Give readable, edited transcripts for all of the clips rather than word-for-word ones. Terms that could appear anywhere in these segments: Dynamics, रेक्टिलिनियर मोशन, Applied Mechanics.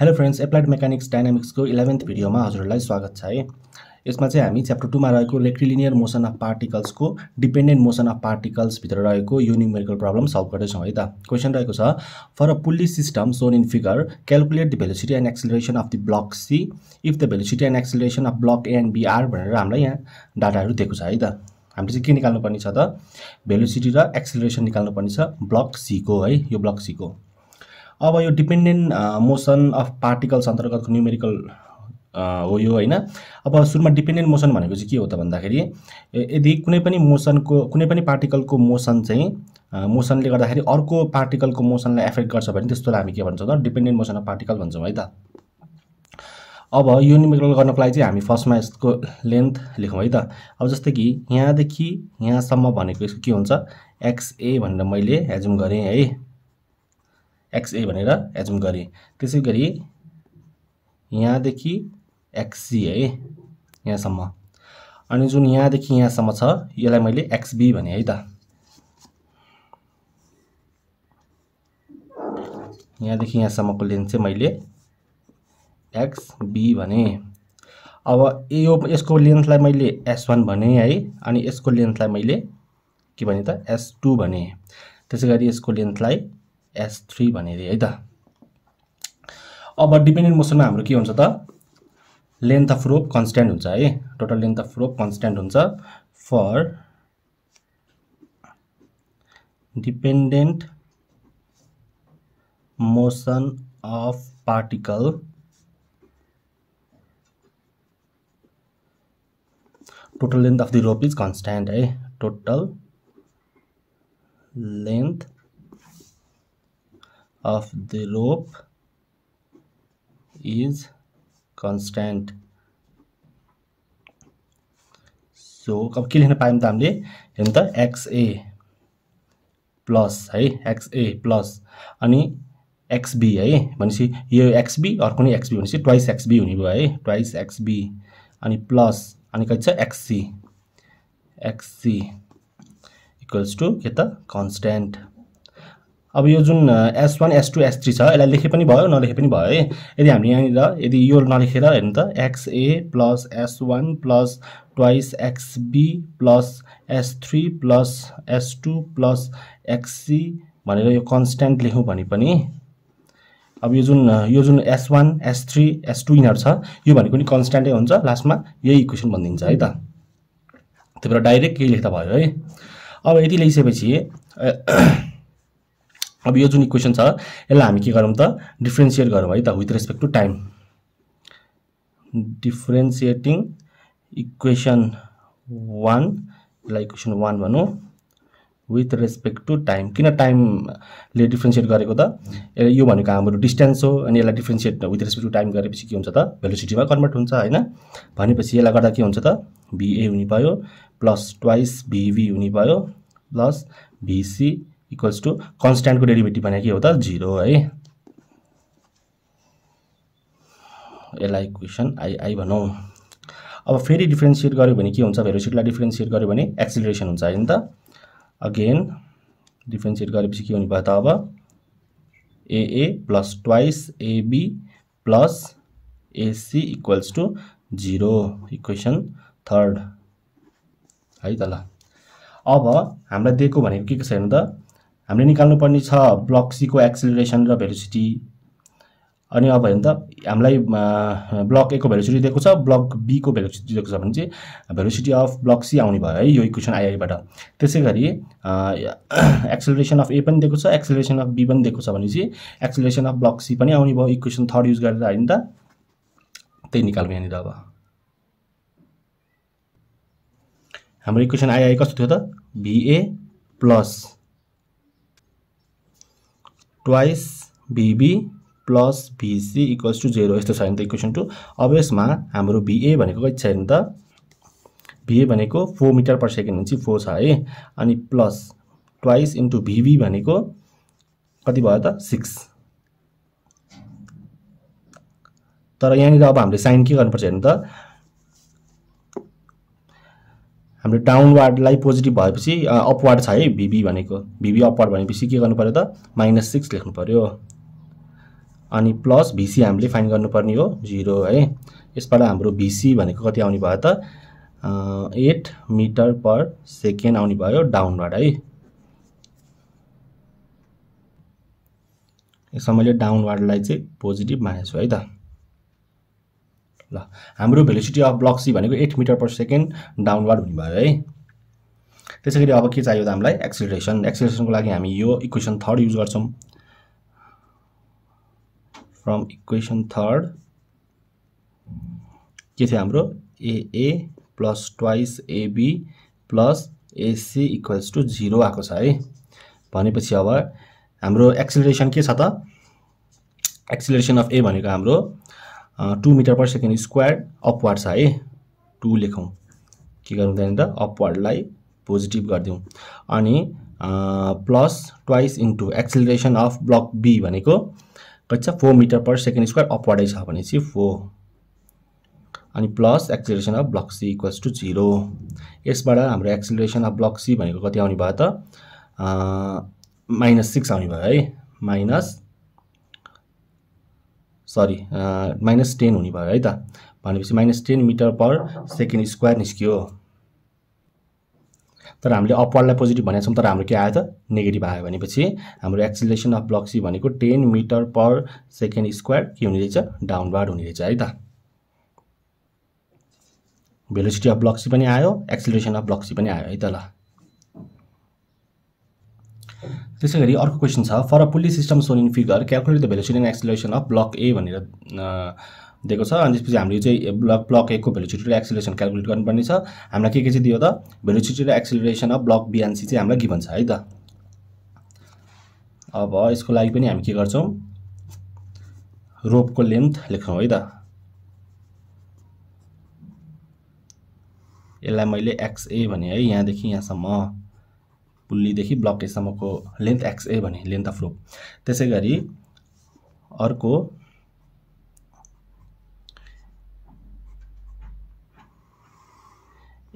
Hello friends, applied mechanics dynamics को 11th video में हजुरलाई स्वागत छ है। यसमा चाहिँ हामी च्याप्टर 2 मा रहेको रेक्टिलिनियर मोशन अफ पार्टिकल्स को डिपेन्डेन्ट मोशन अफ पार्टिकल्स भित्र रहेको यो न्यूमेरिकल प्रब्लम सल्भ गर्दै छौं है त। क्वेशन रहेको छ, for a pulley system shown in figure calculate the velocity and acceleration of the block C if the velocity and acceleration of block A and B are भनेर हामीलाई यहाँ डाटाहरु दिएको छ है त। हामीले चाहिँ के निकाल्नु पर्ने छ त, भेलोसिटी र एक्सेलरेशन निकाल्नु पर्ने छ ब्लक सी को है, यो ब्लक सी को। अब यो डिपेन्डेन्ट मोशन अफ पार्टिकल्स अंतर्गत न्यूमेरिकल हो यो हैन। अब सुरुमा डिपेन्डेन्ट मोशन भनेको चाहिँ के हो त भन्दाखेरि, यदि कुनै पनि मोशनको कुनै पनि पार्टिकलको मोशन चाहिँ मोशनले गर्दाखेरि अर्को पार्टिकलको मोशनलाई एफेक्ट गर्छ भने त्यसलाई हामी के भन्छौं त, डिपेन्डेन्ट मोशन अफ पार्टिकल भन्छौं है त। अब यो न्यूमेरिकल गर्नको लागि चाहिँ हामी फर्स्टमा यसको लेन्थ लेखौं है त। अब जस्तै कि यहाँ देखि यहाँसम्म भनेको यसको के हुन्छ, एक्स ए भनेर मैले एज्युम गरे है, एक्स ए भनेर एज्युम गरे। त्यसैगरी यहाँ देखि एक्स सी है यहाँसम्म, अनि जुन यहाँ देखि यहाँसम्म छ यसलाई मैले एक्स बी भने है त। यहाँ देखि यहाँसम्मको लेन्थ चाहिँ मैले एक्स बी भने। अब यो यसको लेन्थलाई मैले एस1 भने है, अनि यसको लेन्थलाई मैले के भने त एस2 भने। त्यसैगरी यसको लेन्थलाई S3 भने है त। अब डिपेन्डेन्ट मोशनमा हाम्रो के हुन्छ त, लेन्थ अफ रोप कन्स्टन्ट हुन्छ है, total length of rope constant हुन्छ। For dependent motion of particle total length of the rope is constant है, total length of the rope is constant. So अब के लेख्न पायौं त हामीले, हेर्नु त XA प्लस है, XA प्लस अनि XB है भनेपछि यो XB अर्को नि XB भनेपछि ट्वाइस XB हुने भयो है, ट्वाइस XB अनि प्लस अनि के छ XC, XC इक्वल्स टु के त कन्स्टन्ट। अब यो जुन S1 S2 S3 छ यसलाई लेखे पनि भयो नलेखे पनि भयो है। यदि हामीले यहाँ यदि यो नलेखेर हेर्नु त XA plus S1 plus twice XB plus S3 plus S2 plus XC भनेर यो कन्स्टन्ट लेख्यौं भने पनि अब यो जुन S1 S3 S2 यिनीहरु छ यो भनेको नि कन्स्टन्टै हुन्छ, लास्टमा यही इक्वेसन बनिन्छ है त। त्यही भएर डाइरेक्ट के लेख्दा भयो है। अब यति लेखिसकेपछि अब यो जुन इक्वेसन छ यसलाई हामी के गरौँ त, डिफरेन्शिएट गरौँ है त with respect to time. Differentiating equation 1 यसलाई इक्वेसन 1 भनौँ विथ रेस्पेक्ट टु टाइम। किन टाइमले डिफरेन्शिएट गरेको त, यो भनेको हाम्रो डिस्टेन्स हो, अनि यसलाई differentiate with respect to time गरेपछि के हुन्छ त, भेलोसिटीमा कन्भर्ट हुन्छ हैन। भनेपछि यसलाई गर्दा के हुन्छ त, BA हुने भयो प्लस ट्वाइस BV हुने भयो plus BC equals to constant को डेरिभेटिभ भने के हो त, जीरो है। यसलाई इक्वेसन आई भनौं। अब फेरि डिफरेन्शिएट गर्यो भने के हुन्छ, भेलोसिटीलाई डिफरेन्शिएट गर्यो भने एक्सेलरेसन हुन्छ हैन त। अगेन डिफरेन्शिएट गरेपछि के हुने भयो त, अब AA plus twice AB plus AC equals to zero, equation 3 है त। ल अब हामीलाई दिएको भनेको के छ हेर्नु त, हामीले निकाल्नु पर्ने छ ब्लक सी को एक्सेलरेशन र भेलोसिटी। अनि अब हेर्नु त, हामीलाई ब्लक ए को भेलोसिटी दिएको छ, ब्लक बी को भेलोसिटी दिएको छ भने चाहिँ भेलोसिटी अफ ब्लक सी आउने भयो है यो इक्वेसन आई बाट। त्यसैगरी एक्सेलरेशन अफ ए पनि दिएको छ, एक्सेलरेशन अफ बी पनि दिएको छ भने चाहिँ एक्सेलरेशन अफ ब्लक सी पनि आउने भयो इक्वेसन 3 युज गरेर हैन त। त्यही निकाल्नु यहाँनिर। अब हाम्रो इक्वेसन आई कस्तो थियो त, BA plus twice BB plus BC equals to zero, यस्तो छ नि त इक्वेसन 2। अब यसमा हाम्रो BA भनेको कति छ हेर्नु त, BA भनेको 4 मिटर पर सेकेन्ड हुन्छ, 4 छ है, अनि प्लस ट्वाइस इन्टु BB भनेको कति भयो त 6। तर यहाँनिर अब हामीले साइन के गर्नुपर्छ हेर्नु त, हाम्रो डाउनवार्डलाई पोजिटिभ भएपछि अपवार्ड छ है, BB भनेको BB अपवार्ड भनेपछि के गर्नु पर्यो त -6 लेख्नु पर्यो। अनि प्लस भिसी हामीले फाइन गर्नुपर्ने हो 0 है। यसबाट हाम्रो भिसी भनेको कति आउने भयो त 8 मिटर पर सेकेन्ड आउने भयो डाउनबाट है। यसमा मैले डाउनवार्डलाई चाहिँ पोजिटिभ मानेछु है त। ल हाम्रो भेलोसिटी अफ ब्लक सी भनेको 8 मिटर पर सेकेन्ड डाउनवार्ड हुने भयो है। त्यसैगरी अब के चाहियो त हामीलाई एक्सेलरेसन। एक्सेलरेसनको लागि हामी यो इक्वेसन थर्ड युज गर्छौं। फ्रम इक्वेसन थर्ड के थियो हाम्रो A plus twice AB plus AC equals to 0 आको छ है। भनेपछि अब हाम्रो एक्सेलरेसन के छ त एक्सेलरेसन अफ ए भनेको हाम्रो 2 metre per second square upward छ है। 2 लेखौं के गरौँ त अपवार्डलाई पोजिटिभ गर्दियौ अनि plus twice into acceleration of block B भनेको कति 4 मिटर पर सेकेन्ड स्क्वायर अपवार्डै छ भनेपछि 4 अनि plus acceleration of block C equals to 0। यसबाट हाम्रो एक्सेलरेसन अफ ब्लक सी भनेको कति आउने भयो त -6 आउने भयो है। -10 हुने भयो है त। भनेपछि -10 मिटर पर सेकेन्ड स्क्वायर निस्कियो। तर हामीले अपवार्डलाई पोजिटिभ भनेको छौं तर हाम्रो के आयो त नेगेटिभ आयो। भनेपछि हाम्रो एक्सेलरेसन अफ ब्लक सी भनेको 10 मिटर पर सेकेन्ड स्क्वायर के हुने रहेछ डाउनवार्ड हुने रहेछ है त। भेलोसिटी अफ ब्लक सी पनि आयो, एक्सेलरेसन अफ ब्लक सी पनि आयो है त। ल त्यसैगरी अर्को क्वेशन छ for a pulley system shown in figure calculate the velocity and acceleration of block A भनेर दिएको छ। अनि त्यसपछि हामीले चाहिँ ब्लक ए को भेलोसिटी र एक्सेलरेसन क्याल्कुलेट गर्नुपर्ने छ। हामीलाई के चाहिँ दियो त भेलोसिटी र acceleration of block B and C चाहिँ हामीलाई गिभन छ है त। अब यसको लागि पनि हामी के गर्छौं रोपको लेन्थ लेख्छौं है त। यसलाई मैले एक्स ए भने है यहाँदेखि यहाँसम्म पुल्ली देखि ब्लक ए सम्मको लेन्थ एक्स ए भने लेन्थ अफ रोप। त्यसैगरी अर्को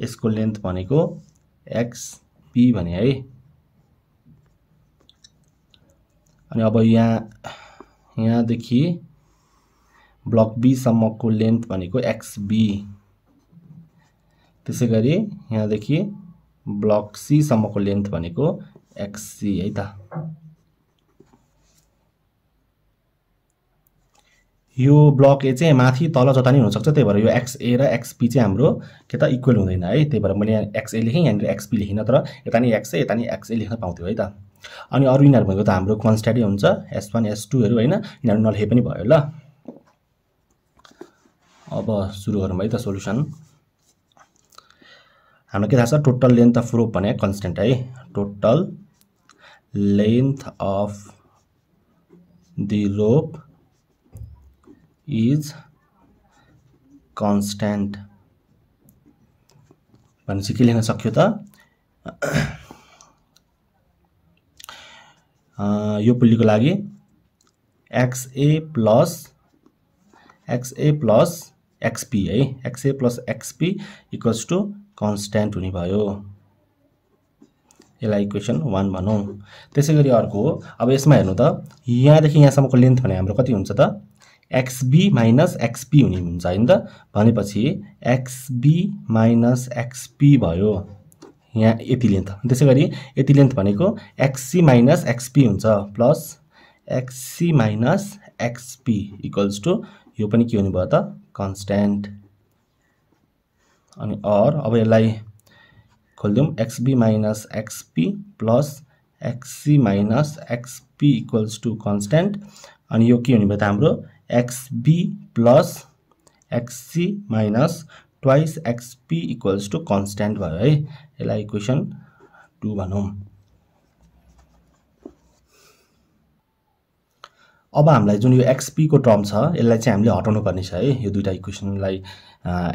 यसको लेन्थ भनेको एक्स पी भने है। अनि अब यहाँ देखि ब्लक बी सम्मको लेन्थ भनेको एक्स बी। त्यसैगरी यहाँ देखि ब्लक सी सम्मको लेन्थ भनेको एक्स सी है त। यो ब्लक ए चाहिँ माथि तल जता नै हुन सक्छ त्यही भएर यो एक्स ए र एक्स पी चाहिँ हाम्रो के त इक्वल हुँदैन है। त्यही भएर मैले यहाँ एक्स ए लेखेँ यहाँनिर एक्स पी लेखिनँ तर यता नि एक्स ए यता नि एक्स ए लेख्न पाउँथ्यो है त। अनि अरू यिनीहरू भनेको त हाम्रो कन्स्ट्यान्टै हुन्छ S1 S2 हैन यिनीहरू नलेखे पनि भयो। ल अब सुरु गरौँ है त सोलुसन। हाम्रो के थाहा छ टोटल लेन्थ अफ रोप भने कन्स्ट्यान्ट है। Total length of the rope is constant भनेपछि के लेख्न सक्यो त यो पुल्लीको लागि एक्स ए प्लस एक्सपी है। X A plus XP equals to constant हुने भयो। यसलाई इक्वेसन 1 भनौं। त्यसैगरी अर्को अब यसमा हेर्नु त यहाँदेखि यहाँसम्मको लेन्थ भने हाम्रो कति हुन्छ त XB minus XP हुने हुन्छ हैन त। भनेपछि XB minus XP भयो यहाँ यति लेन्थ। त्यसैगरी यति लेन्थ भनेको XC minus XP हुन्छ plus XC minus XP equals to यो पनि के हुने भयो त कन्स्ट्यान्ट। अनि और अब यसलाई खोल्दियौ XB minus XP plus XC minus XP equals to constant. अनि यो के हुने भयो त हाम्रो XB प्लस XC minus twice XP equals to constant भयो है। यसलाई इक्वेसन 2 भनौं। अब हामीलाई जुन यो XP को टर्म छ यसलाई चाहिँ हामीले हटाउनु पर्ने छ है। यो दुईटा इक्वेसनलाई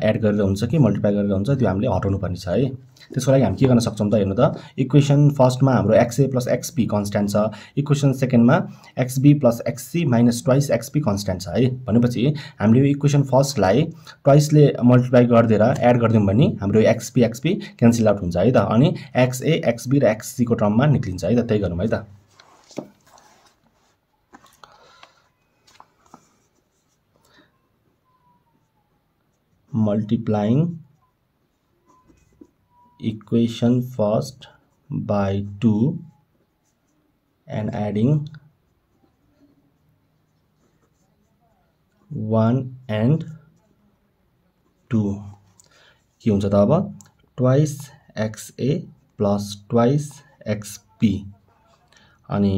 एड गरेर हुन्छ कि मल्टिप्लाई गरेर हुन्छ त्यो हामीले हटाउनु पर्ने छ है। त्यसको लागि हामी के गर्न सक्छौं त हेर्नु त इक्वेसन फर्स्टमा हाम्रो X A plus XP constant छ। इक्वेसन सेकेन्डमा XB plus एक्ससी minus twice XP constant छ है। भनेपछि हामीले यो इक्वेसन फर्स्टलाई ट्वाइसले मल्टिप्लाई गरिदिएर एड गरिदियौं भने हाम्रो एक्सपी एक्सपी क्यान्सल आउट हुन्छ है त। अनि एक्स ए एक्सबी र एक्ससी को टर्ममा निक्लिन्छ है त। त्यही गरौँ है त। multiplying equation first by 2 and adding 1 and 2. क्यों हो जाता है twice x a plus twice x b अनि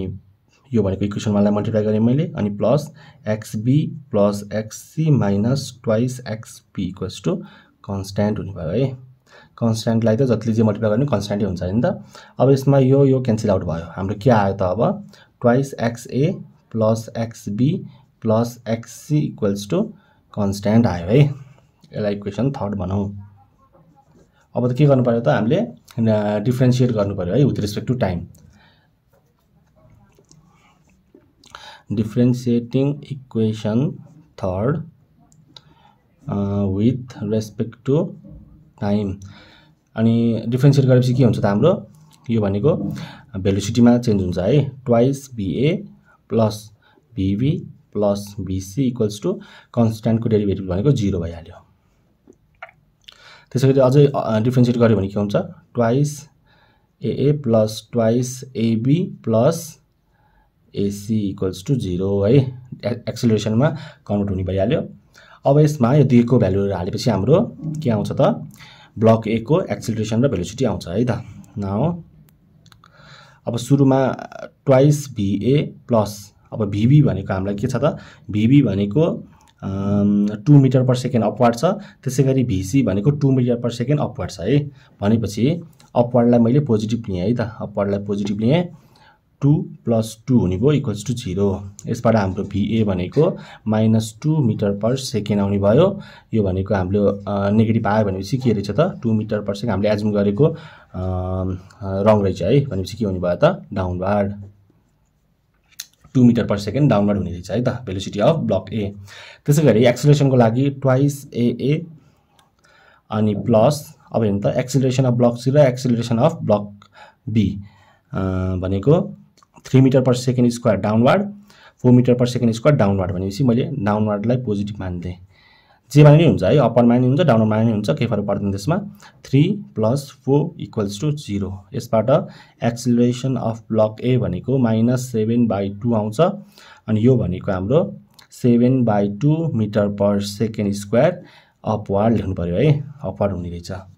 यो भनेको इक्वेसन मलाई मल्टिप्लाई गरे मैले अनि plus X B plus X C minus twice X B equals to constant हुने भयो है कन्स्ट्यान्टलाई त जतिले जे मल्टिप्लाई गर्ने कन्स्ट्यान्टै हुन्छ हैन त अब यसमा यो यो क्यान्सल आउट भयो हाम्रो के आयो त अब twice X A plus X B plus X C equals to constant आयो है यसलाई इक्वेसन थर्ड बनाऊ अब त के गर्नु पर्यो त हामीले डिफरेन्शिएट गर्नु पर्यो है with respect to time differentiating equation third with respect to time अनि differentiate गरेपछि के हुन्छ त हाम्रो यो भनेको velocity मा चेन्ज हुन्छ है twice va plus vv plus vc equals to constant को डेरिभेटिभ भनेको 0 भइहाल्यो त्यसैगरी अझै differentiate गर्यो भने के हुन्छ twice aa plus twice ab plus ac equals to 0 है एक्सेलरेशन मा कन्भर्ट हुने भइहाल्यो अब यसमा यो दिएको भ्यालु हालेपछि हाम्रो के आउँछ त ब्लक ए को एक्सेलरेशन र भेलोसिटी आउँछ है त नाउ अब सुरुमा ट्वाइस va प्लस अब vb भनेको हामीलाई के छ त vb भनेको 2 मिटर पर सेकेन्ड अपवर्ड छ त्यसैगरी vc भनेको 2 मिटर पर सेकेन्ड अपवर्ड छ है भनेपछि अपवर्डलाई मैले पोजिटिभ लिएँ है त अपवर्डलाई पोजिटिभ लिएँ 2 plus 2 होने को equals to 0 इस पर हमको VA बने को minus 2 meter per second आउने भयो यो बने को हमले negative आए बने उसी की रही था 2 meter per second हमले assume करे को wrong रही चाहिए बने उसी की होने वाला था downward 2 meter per second downward होने रही चाहिए था velocity of block A तो इसे करे acceleration को लागी twice AA अनि plus अब into acceleration of block C र acceleration of block B बने को 3 meter per second square downward 4 meter per second square downward भनेपछि मैले downward लाई पोजिटिभ मान्थे जे माने हुन्छ है अपर माने हुन्छ डाउनर माने हुन्छ के फरक पर्दैन त्यसमा 3 plus 4 equals to 0 यसबाट एक्सेलरेशन अफ ब्लक ए भनेको -7/2 आउँछ अनि यो भनेको हाम्रो 7/2 meter per second square upward लेख्नु पर्यो है अपवर्ड हुने रहेछ